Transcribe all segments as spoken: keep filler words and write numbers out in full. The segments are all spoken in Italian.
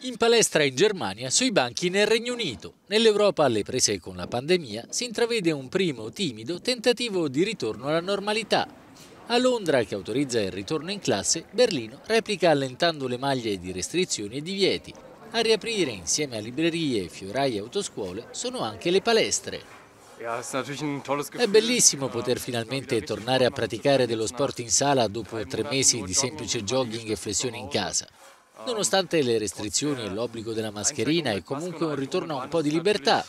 In palestra in Germania, sui banchi nel Regno Unito. Nell'Europa alle prese con la pandemia si intravede un primo timido tentativo di ritorno alla normalità. A Londra, che autorizza il ritorno in classe, Berlino replica allentando le maglie di restrizioni e divieti. A riaprire insieme a librerie, fiorai e autoscuole sono anche le palestre. È bellissimo poter finalmente tornare a praticare dello sport in sala dopo tre mesi di semplice jogging e flessioni in casa. Nonostante le restrizioni e l'obbligo della mascherina è comunque un ritorno a un po' di libertà.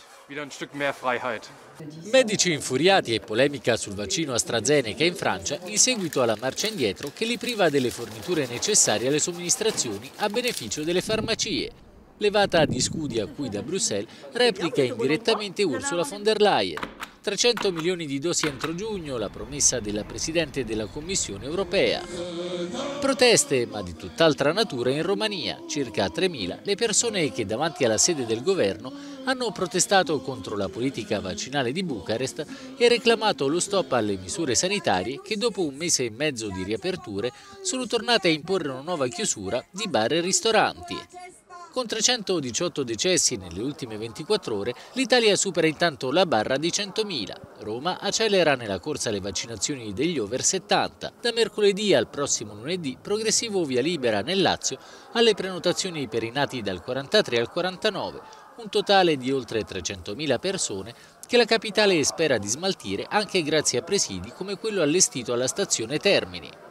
Medici infuriati e polemica sul vaccino AstraZeneca in Francia in seguito alla marcia indietro che li priva delle forniture necessarie alle somministrazioni a beneficio delle farmacie. Levata di scudi a cui da Bruxelles replica indirettamente Ursula von der Leyen. trecento milioni di dosi entro giugno, la promessa della Presidente della Commissione Europea. Proteste, ma di tutt'altra natura, in Romania. Circa tremila le persone che davanti alla sede del governo hanno protestato contro la politica vaccinale di Bucarest e reclamato lo stop alle misure sanitarie che dopo un mese e mezzo di riaperture sono tornate a imporre una nuova chiusura di bar e ristoranti. Con trecentodiciotto decessi nelle ultime ventiquattro ore, l'Italia supera intanto la barra di centomila. Roma accelera nella corsa alle vaccinazioni degli over settanta. Da mercoledì al prossimo lunedì, progressivo via libera nel Lazio alle prenotazioni per i nati dal quarantatré al quarantanove, un totale di oltre trecentomila persone che la capitale spera di smaltire anche grazie a presidi come quello allestito alla stazione Termini.